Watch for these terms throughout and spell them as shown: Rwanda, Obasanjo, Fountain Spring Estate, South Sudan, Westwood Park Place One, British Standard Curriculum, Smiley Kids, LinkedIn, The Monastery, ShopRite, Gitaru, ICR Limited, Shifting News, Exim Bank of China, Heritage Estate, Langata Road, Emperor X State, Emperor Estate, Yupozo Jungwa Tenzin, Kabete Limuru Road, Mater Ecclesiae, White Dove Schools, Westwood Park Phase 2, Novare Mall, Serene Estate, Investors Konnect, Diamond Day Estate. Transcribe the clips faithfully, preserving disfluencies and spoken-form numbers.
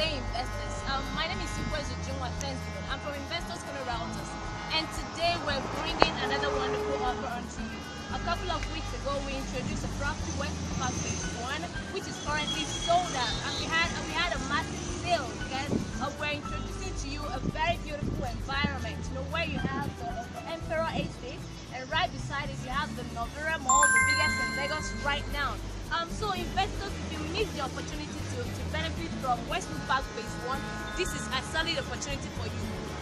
Day Investors. Um, my name is Yupozo Jungwa Tenzin. I'm from Investors Konnect, and today we're bringing another wonderful offer onto you. A couple of weeks ago, we introduced a property, Westwood Park Place One, which is currently sold out, and we had and we had a massive sale, guys. Uh, we're introducing to you a very beautiful environment, you know, where you have the Emperor Estate, and right beside it you have the Novare Mall, the biggest in Lagos right now. Um, so investors, if you need the opportunity to, to benefit from Westwood Park Phase one, this is a solid opportunity for you.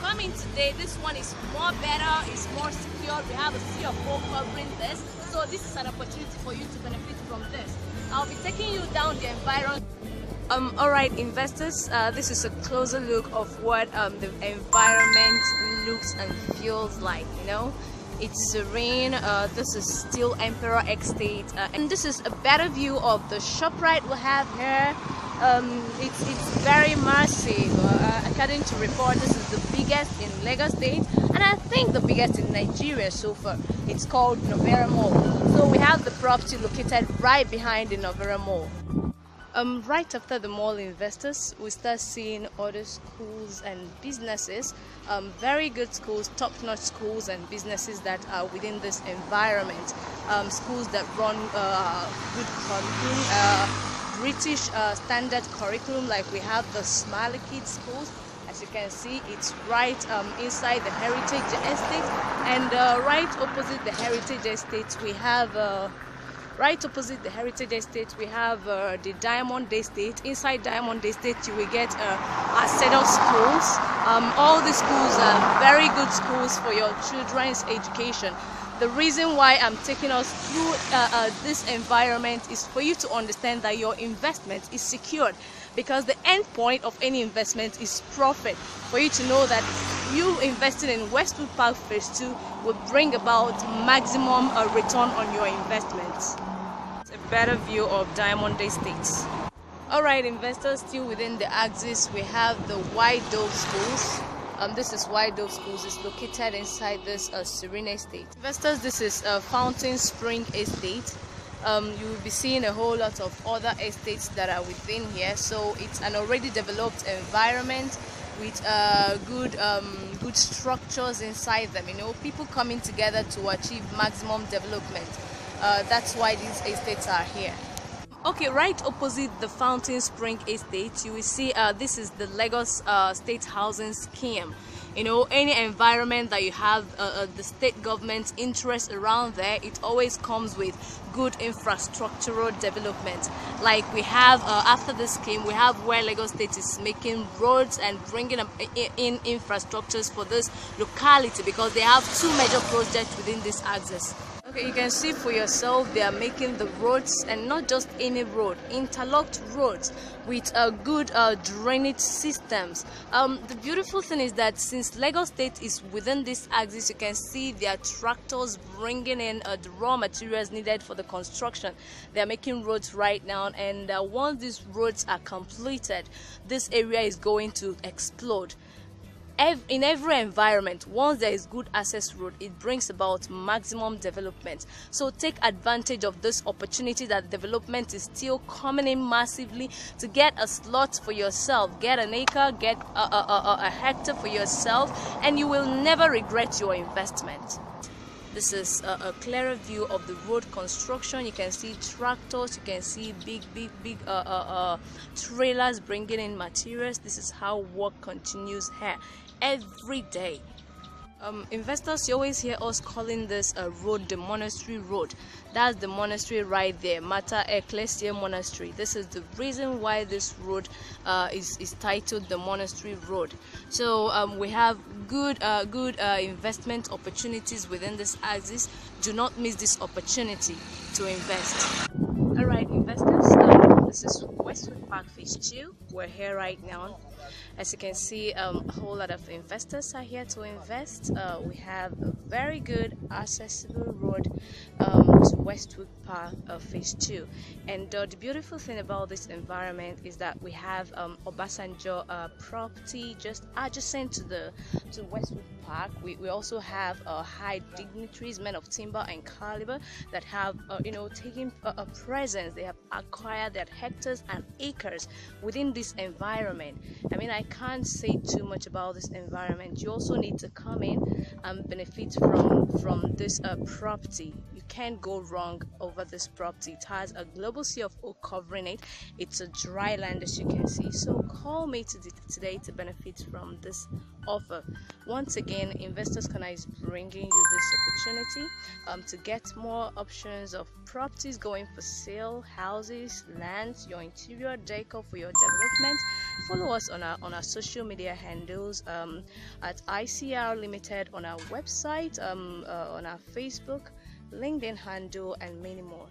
Come in today, this one is more better, it's more secure, we have a C F O covering this, so this is an opportunity for you to benefit from this. I'll be taking you down the environment. Um, Alright investors, uh, this is a closer look of what um, the environment looks and feels like, you know. It's serene. Uh, this is still Emperor X State, uh, and this is a better view of the ShopRite we have here. Um, it's, it's very massive. Uh, according to report, this is the biggest in Lagos State, and I think the biggest in Nigeria so far. It's called Novare Mall. So we have the property located right behind the Novare Mall. Um, right after the mall, investors, we start seeing other schools and businesses, um, very good schools, top-notch schools and businesses that are within this environment, um, schools that run uh, good curriculum, uh, British uh, standard curriculum, like we have the Smiley Kids schools. As you can see, it's right um, inside the Heritage Estate, and uh, right opposite the Heritage Estate we have uh, Right opposite the Heritage Estate, we have uh, the Diamond Day Estate. Inside Diamond Day Estate, you will get uh, a set of schools. Um, all the schools are very good schools for your children's education. The reason why I'm taking us through uh, uh, this environment is for you to understand that your investment is secured, because the end point of any investment is profit. For you to know that you investing in Westwood Park Phase two will bring about maximum uh, return on your investment. A better view of Diamond Day Estate. Alright investors, still within the axis we have the White Dove Schools. Um, this is White Dove Schools. It's located inside this uh, Serene Estate. Investors, this is uh, Fountain Spring Estate. Um, you will be seeing a whole lot of other estates that are within here. So it's an already developed environment with uh, good, um, good structures inside them. You know, people coming together to achieve maximum development. Uh, that's why these estates are here. Okay, right opposite the Fountain Spring Estate, you will see uh, this is the Lagos uh, State Housing Scheme. You know, any environment that you have uh, uh, the state government's interest around there, it always comes with good infrastructural development. Like we have, uh, after the scheme, we have where Lagos State is making roads and bringing in infrastructures for this locality, because they have two major projects within this axis. Okay, you can see for yourself, they are making the roads, and not just any road, interlocked roads with uh, good uh, drainage systems. Um, the beautiful thing is that since Lagos State is within this axis, you can see their tractors bringing in uh, the raw materials needed for the construction. They are making roads right now, and uh, once these roads are completed, this area is going to explode. In every environment, once there is good access road, it brings about maximum development. So take advantage of this opportunity that development is still coming in massively, to get a slot for yourself, get an acre, get a, a, a, a hectare for yourself, and you will never regret your investment. This is a, a clearer view of the road construction. You can see tractors, you can see big, big, big uh, uh, uh, trailers bringing in materials. This is how work continues here every day. Um, investors, you always hear us calling this a road, the monastery road. That's the monastery right there, Mater Ecclesiae Monastery. This is the reason why this road uh, is, is titled the Monastery Road. So um, we have good, uh, good uh, investment opportunities within this axis. Do not miss this opportunity to invest. All right, investors. This is Westwood Park Phase two. We're here right now. As you can see, um, a whole lot of investors are here to invest. Uh, we have a very good accessible road um, to Westwood Park uh, Phase two. And uh, the beautiful thing about this environment is that we have um, Obasanjo uh, property just adjacent to the to Westwood Park. We, we also have uh, high dignitaries, men of timber and caliber, that have uh, you know taken a, a presence. They have acquired that. hectares and acres within this environment. I mean, I can't say too much about this environment. You also need to come in and benefit from from this uh, property. You can't go wrong over this property. It has a global sea of oak covering it. It's a dry land, as you can see. So call me today to benefit from this offer. Once again, Investors Konnect is bringing you this opportunity um, to get more options of properties going for sale, houses, lands, your interior decor for your development. Follow us on our on our social media handles um, at I C R Limited, on our website, um, uh, on our Facebook, LinkedIn handle, and many more.